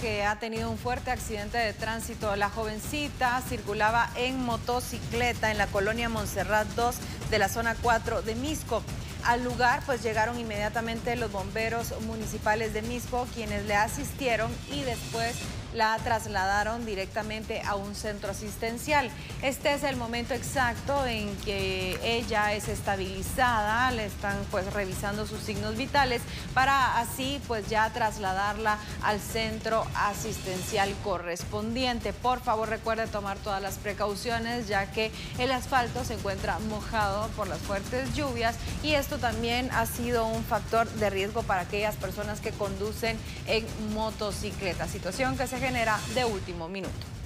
que ha tenido un fuerte accidente de tránsito. La jovencita circulaba en motocicleta en la colonia Montserrat II de la zona 4 de Mixco. Al lugar pues llegaron inmediatamente los bomberos municipales de Mixco, quienes le asistieron y después la trasladaron directamente a un centro asistencial. Este es el momento exacto en que ella es estabilizada, le están pues revisando sus signos vitales para así pues ya trasladarla al centro asistencial correspondiente. Por favor, recuerde tomar todas las precauciones, ya que el asfalto se encuentra mojado por las fuertes lluvias y esto también ha sido un factor de riesgo para aquellas personas que conducen en motocicleta, situación que se genera de último minuto.